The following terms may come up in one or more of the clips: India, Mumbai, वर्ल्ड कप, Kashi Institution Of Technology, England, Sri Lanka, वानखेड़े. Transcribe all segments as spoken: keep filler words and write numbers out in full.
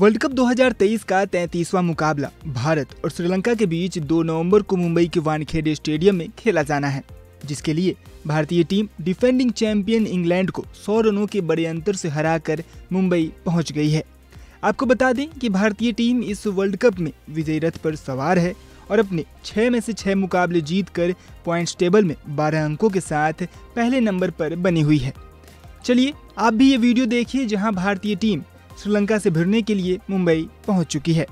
वर्ल्ड कप दो हज़ार तेईस का तैंतीसवां मुकाबला भारत और श्रीलंका के बीच दो नवंबर को मुंबई के वानखेड़े स्टेडियम में खेला जाना है, जिसके लिए भारतीय टीम डिफेंडिंग चैंपियन इंग्लैंड को सौ रनों के बड़े अंतर से हराकर मुंबई पहुंच गई है। आपको बता दें कि भारतीय टीम इस वर्ल्ड कप में विजय रथ पर सवार है और अपने छह में से छह मुकाबले जीतकर पॉइंट्स टेबल में बारह अंकों के साथ पहले नंबर पर बनी हुई है। चलिए आप भी ये वीडियो देखिए, जहां भारतीय टीम श्रीलंका से भिड़ने के लिए मुंबई पहुंच चुकी है।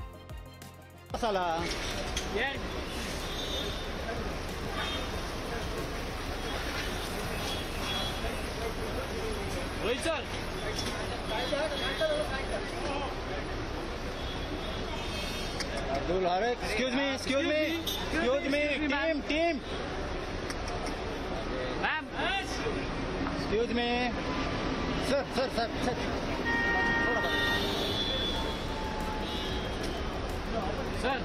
Excuse me, excuse me, excuse me, team, team. Ma'am, excuse me. Sir, sir, sir, sir. Sir,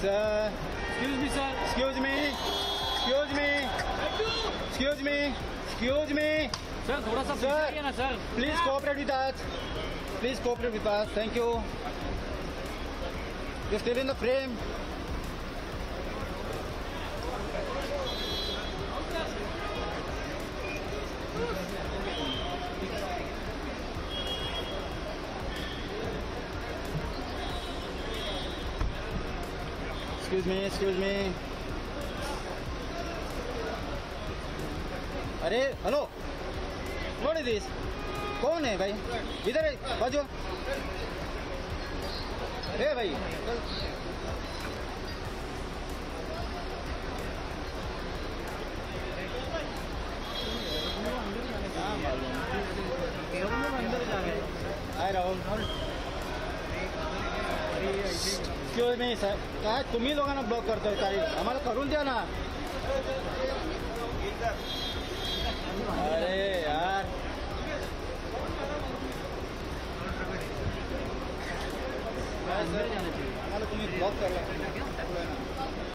sir. Excuse me, sir. Excuse me, excuse me, excuse me, excuse me. Sir, थोड़ा सा पीछे आइए ना, sir. Please cooperate with us. Please cooperate with us. Thank you. You're still in the frame. Excuse me, excuse me. अरे hello, what is this? कौन है भाई? इधर है, बाजू। हे भाई, क्यों नहीं सर? काय तुम्ही लोकांना ब्लॉक करताय? काय आम्हाला करून द्या ना। अरे यार, आम्हाला तुम्ही ब्लॉक करला।